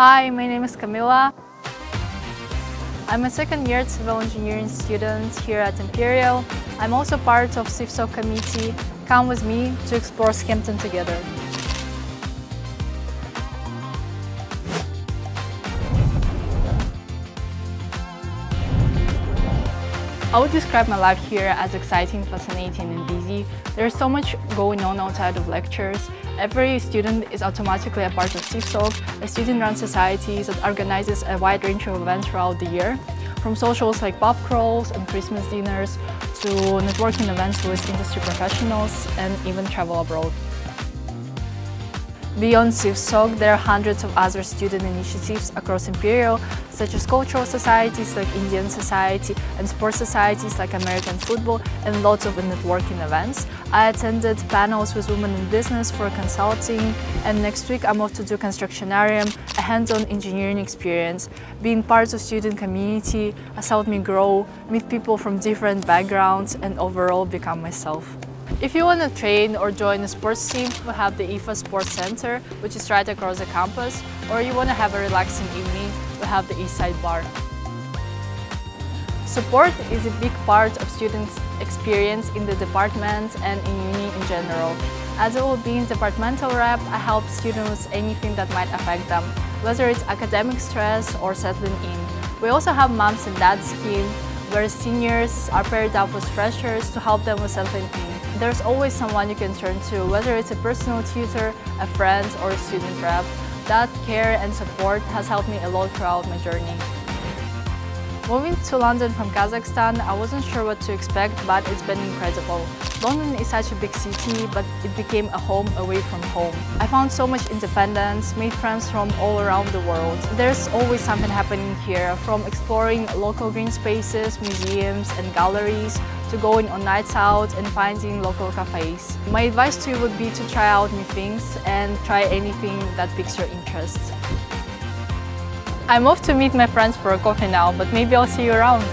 Hi, my name is Camila. I'm a second-year civil engineering student here at Imperial. I'm also part of CivSoc committee. Come with me to explore Scampton together. I would describe my life here as exciting, fascinating and busy. There's so much going on outside of lectures. Every student is automatically a part of CivSoc, a student-run society that organizes a wide range of events throughout the year, from socials like pub crawls and Christmas dinners to networking events with industry professionals and even travel abroad. Beyond CivSoc, there are hundreds of other student initiatives across Imperial, such as cultural societies like Indian Society and sports societies like American football, and lots of networking events. I attended panels with women in business for consulting, and next week I'm off to do Constructionarium, a hands-on engineering experience. Being part of student community has helped me grow, meet people from different backgrounds, and overall become myself. If you want to train or join a sports team, we have the IFA Sports Centre, which is right across the campus, or you want to have a relaxing evening, we have the Eastside Bar. Support is a big part of students' experience in the department and in uni in general. As I will be in departmental rep, I help students with anything that might affect them, whether it's academic stress or settling in. We also have Mums and Dads scheme, where seniors are paired up with freshers to help them with settling in. There's always someone you can turn to, whether it's a personal tutor, a friend, or a student rep. That care and support has helped me a lot throughout my journey. Moving to London from Kazakhstan, I wasn't sure what to expect, but it's been incredible. London is such a big city, but it became a home away from home. I found so much independence, made friends from all around the world. There's always something happening here, from exploring local green spaces, museums and galleries, to going on nights out and finding local cafes. My advice to you would be to try out new things and try anything that piques your interest. I'm off to meet my friends for a coffee now, but maybe I'll see you around.